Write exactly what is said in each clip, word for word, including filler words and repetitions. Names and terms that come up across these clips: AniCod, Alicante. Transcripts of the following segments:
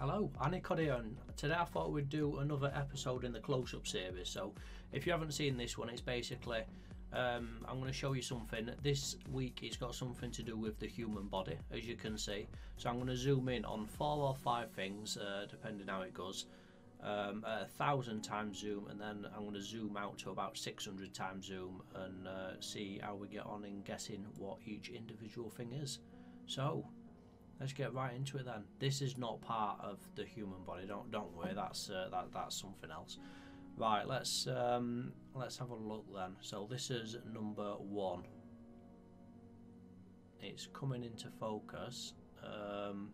Hello, AniCod here, and today I thought we'd do another episode in the close-up series. So if you haven't seen this one, it's basically um, I'm going to show you something. This week it's got something to do with the human body, as you can see. So I'm going to zoom in on four or five things, uh, depending how it goes, um, a thousand times zoom, and then I'm going to zoom out to about six hundred times zoom and uh, see how we get on in guessing what each individual thing is. So let's get right into it then. This is not part of the human body. Don't don't worry. That's uh, that that's something else. Right. Let's um, let's have a look then. So this is number one. It's coming into focus. Um,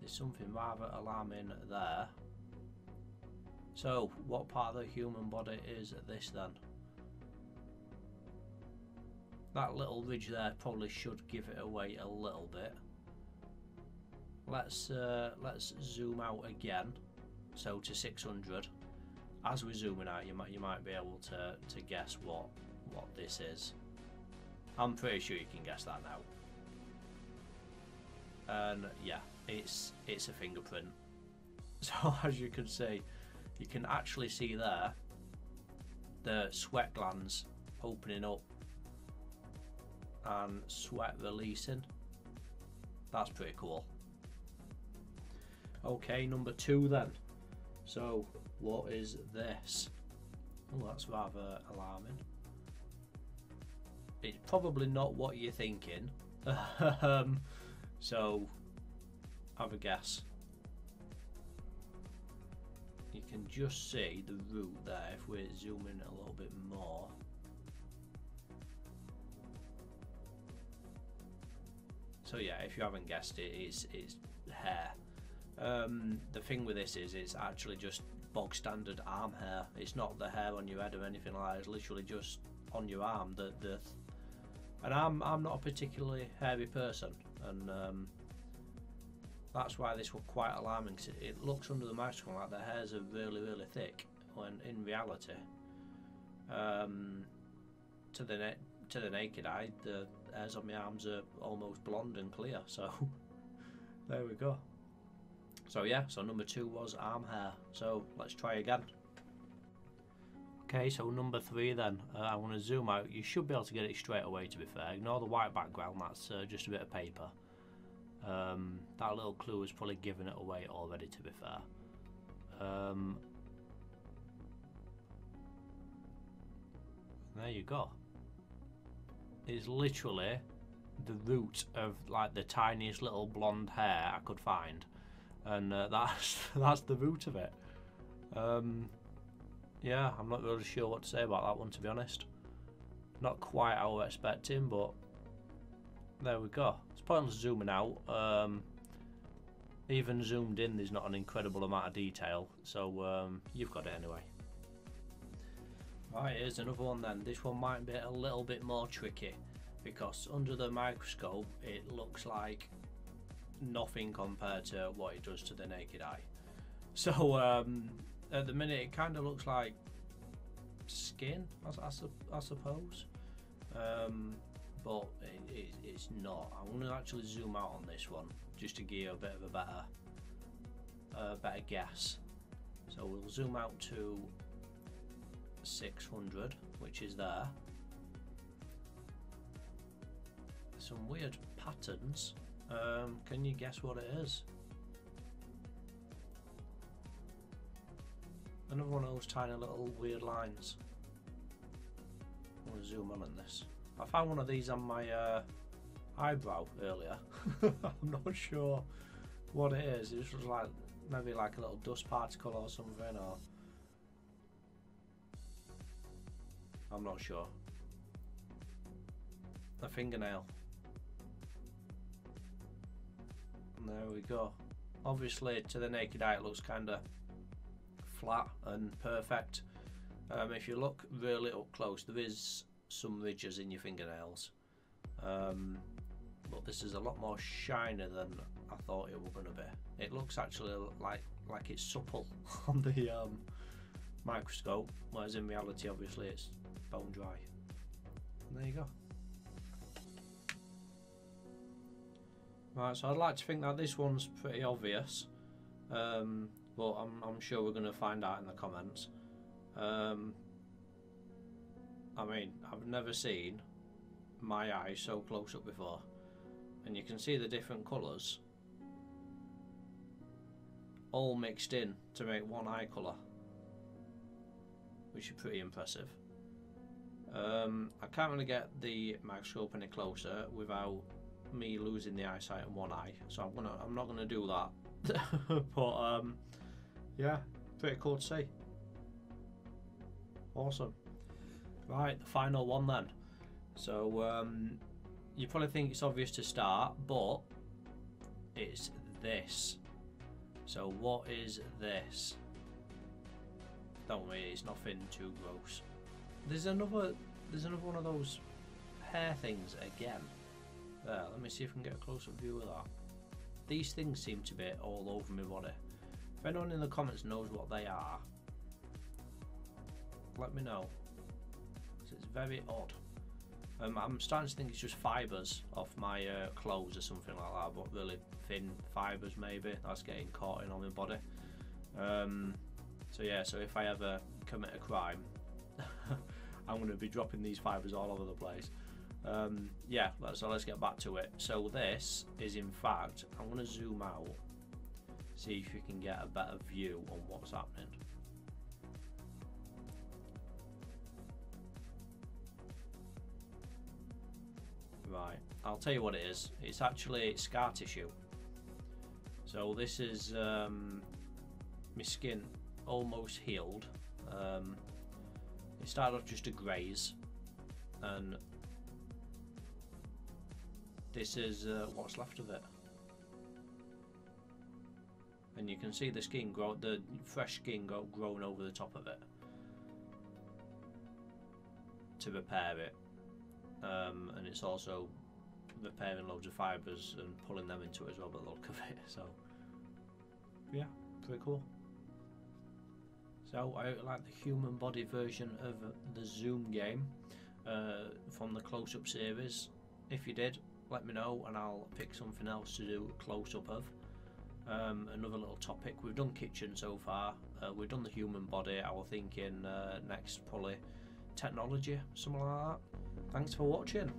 there's something rather alarming there. So what part of the human body is this then? That little ridge there probably should give it away a little bit. Let's uh, let's zoom out again, so to six hundred. As we're zooming out, you might you might be able to to guess what what this is. I'm pretty sure you can guess that now. And yeah, it's it's a fingerprint. So as you can see, you can actually see there the sweat glands opening up and sweat releasing. That's pretty cool. Okay, number two then. So what is this? Well, that's rather alarming. It's probably not what you're thinking. um, so have a guess. You can just see the root there if we're zooming a little bit more. So yeah, if you haven't guessed it, it's, it's hair. Um, the thing with this is it's actually just bog standard arm hair. It's not the hair on your head or anything like that. It's literally just on your arm. The, the, and I'm, I'm not a particularly hairy person. And um, that's why this was quite alarming, because it looks under the microscope like the hairs are really, really thick, when in reality, um, to the net, to the naked eye, the hairs on my arms are almost blonde and clear. So there we go. So yeah, so number two was arm hair. So let's try again. Okay, so number three then. uh, I want to zoom out. You should be able to get it straight away, to be fair. Ignore the white background, that's uh, just a bit of paper. Um, that little clue is probably giving it away already, to be fair. Um, there you go. Is literally the root of like the tiniest little blonde hair I could find, and uh, that's that's the root of it. Um, yeah, I'm not really sure what to say about that one, to be honest. Not quite how we're expecting, but there we go. It's pointless zooming out. Um, even zoomed in, there's not an incredible amount of detail, so um, you've got it anyway. Right, here's another one then. This one might be a little bit more tricky, because under the microscope it looks like nothing compared to what it does to the naked eye. So um, at the minute it kind of looks like skin, I, I, su I suppose, um, but it, it, it's not. I'm going to actually zoom out on this one just to give you a bit of a better, uh, better guess. So we'll zoom out to six hundred, which is there. Some weird patterns. Um, can you guess what it is? Another one of those tiny little weird lines. I'm going to zoom on on this. I found one of these on my uh, eyebrow earlier. I'm not sure what it is. It was like maybe like a little dust particle or something, or I'm not sure. A fingernail. And there we go. Obviously, to the naked eye, it looks kind of flat and perfect. Um, if you look really up close, there is some ridges in your fingernails. Um, but this is a lot more shiner than I thought it were going to be. It looks actually like like it's supple on the um, microscope, whereas in reality, obviously, it's bone dry. And there you go. Right, so I'd like to think that this one's pretty obvious, um, but I'm, I'm sure we're going to find out in the comments. Um, I mean, I've never seen my eye so close up before, and you can see the different colours all mixed in to make one eye colour, which is pretty impressive. Um, I can't really get the microscope any closer without me losing the eyesight in one eye, so I'm gonna I'm not gonna do that. But um, yeah, pretty cool to see. Awesome. Right, the final one then. So um, you probably think it's obvious to start, but it's this. So what is this? Don't worry, it's nothing too gross. There's another there's another one of those hair things again. There, let me see if I can get a close-up view of that. These things seem to be all over my body. If anyone in the comments knows what they are, let me know. It's very odd. Um, I'm starting to think it's just fibres off my uh, clothes or something like that, but really thin fibres maybe. That's getting caught in on my body. Um, so yeah, so if I ever commit a crime, I'm going to be dropping these fibres all over the place. Um, yeah, so let's get back to it. So this is, in fact, I'm going to zoom out, see if you can get a better view on what's happening. Right, I'll tell you what it is. It's actually scar tissue. So this is um, my skin almost healed. Um, it started off just a graze, and this is uh, what's left of it, and you can see the skin grow, the fresh skin got grown over the top of it to repair it, um, and it's also repairing loads of fibres and pulling them into it as well. By the look of it, so yeah, pretty cool. So I like the human body version of the Zoom game uh, from the close-up series. If you did, let me know and I'll pick something else to do a close-up of. Um, another little topic. We've done kitchen so far, uh, we've done the human body. I was thinking uh, next probably technology, something like that. Thanks for watching.